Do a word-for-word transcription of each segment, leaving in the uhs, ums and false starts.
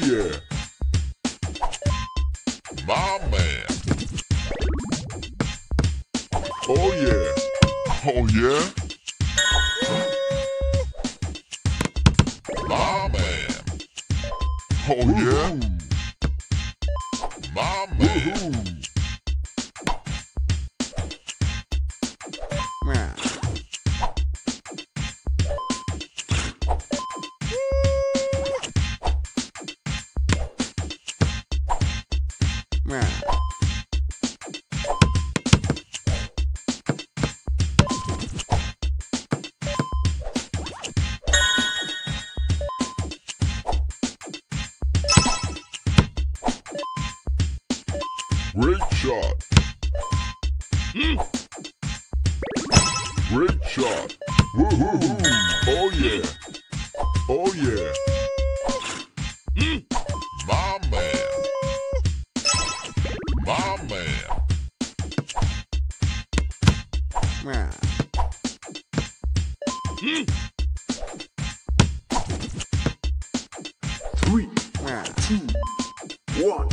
Oh yeah. My man. Oh yeah. Oh yeah. Oh yeah, my man. Great shot. Mm. Great shot. Woo-hoo-hoo. Oh yeah. Oh yeah. Mm. My man. My man. Mm. Three, two, one.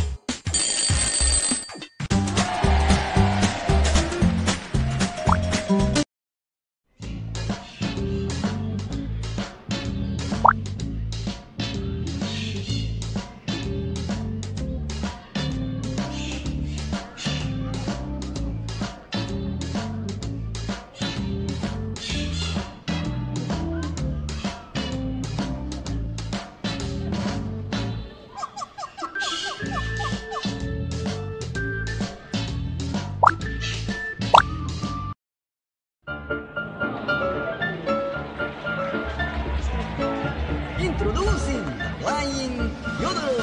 Introducing Flying Yodel.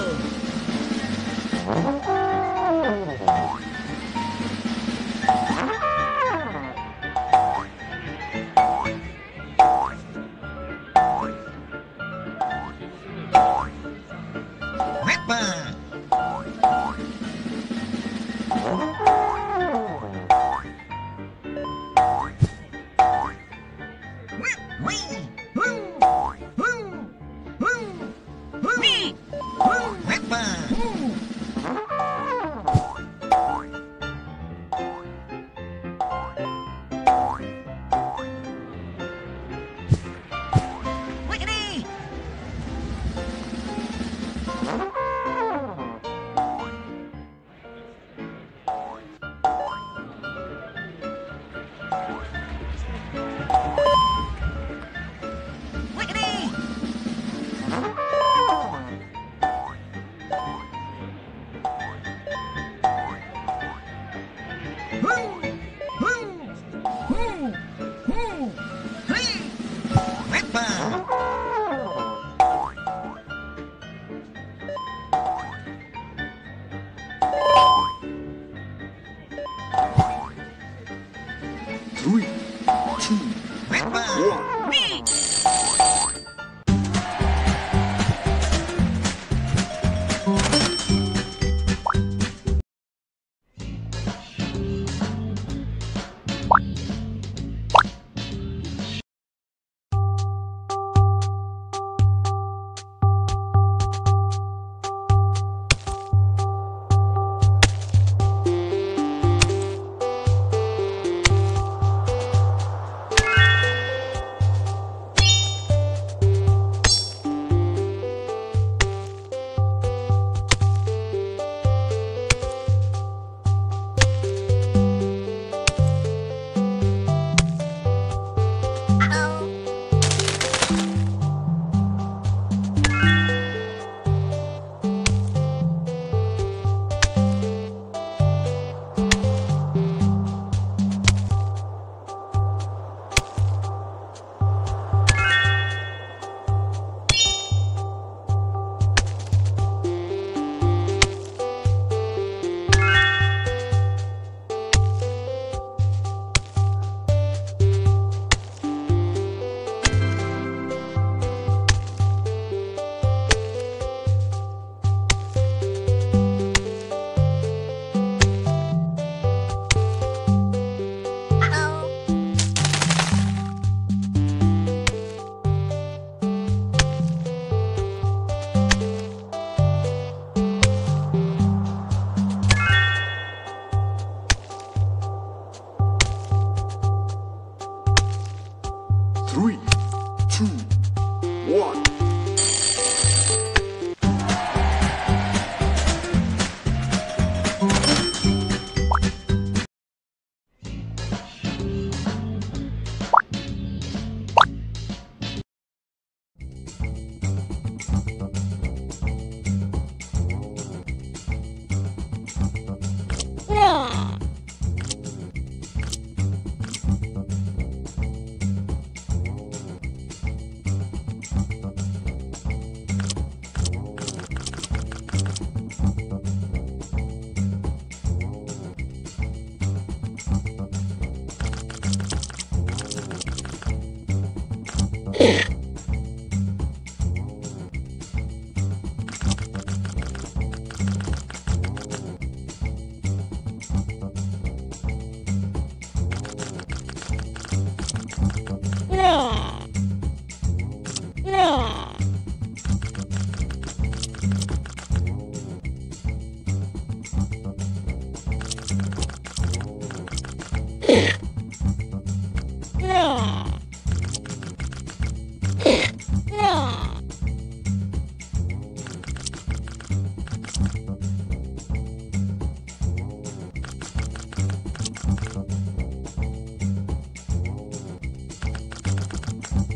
Three, two, one. Me. Three, two, one.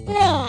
No.